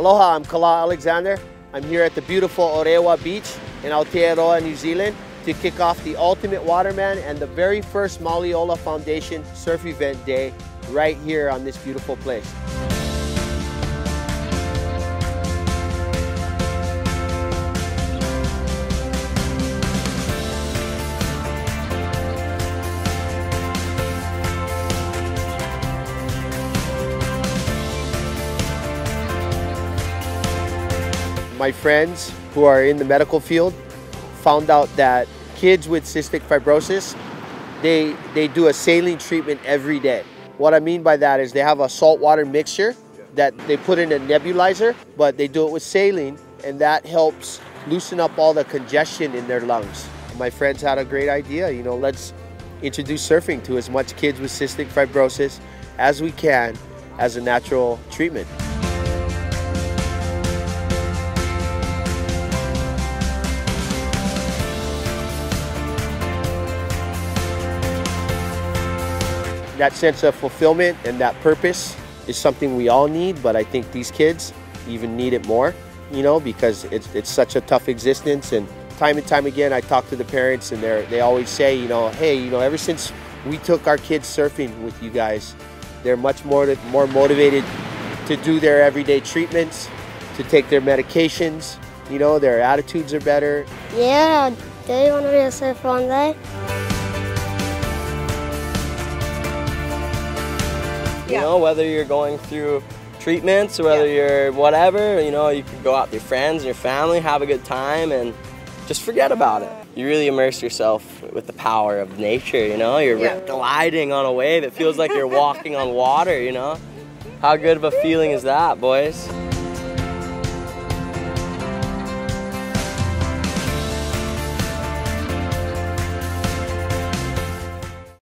Aloha, I'm Kala Alexander. I'm here at the beautiful Orewa Beach in Aotearoa, New Zealand to kick off the Ultimate Waterman and the very first Mauli Ola Foundation surf event day right here on this beautiful place. My friends who are in the medical field found out that kids with cystic fibrosis, they do a saline treatment every day. What I mean by that is they have a saltwater mixture that they put in a nebulizer, but they do it with saline, and that helps loosen up all the congestion in their lungs. My friends had a great idea, you know, let's introduce surfing to as much kids with cystic fibrosis as we can as a natural treatment. That sense of fulfillment and that purpose is something we all need, but I think these kids even need it more, you know, because it's such a tough existence. And time again, I talk to the parents and they always say, you know, hey, you know, ever since we took our kids surfing with you guys, they're much more motivated to do their everyday treatments, to take their medications, you know, their attitudes are better. Yeah, I do want to be a surfer one day. You know, whether you're going through treatments, whether you're whatever, you know, you could go out with your friends and your family, have a good time, and just forget about it. You really immerse yourself with the power of nature, you know? You're gliding on a wave. It feels like you're walking on water, you know? How good of a feeling is that, boys?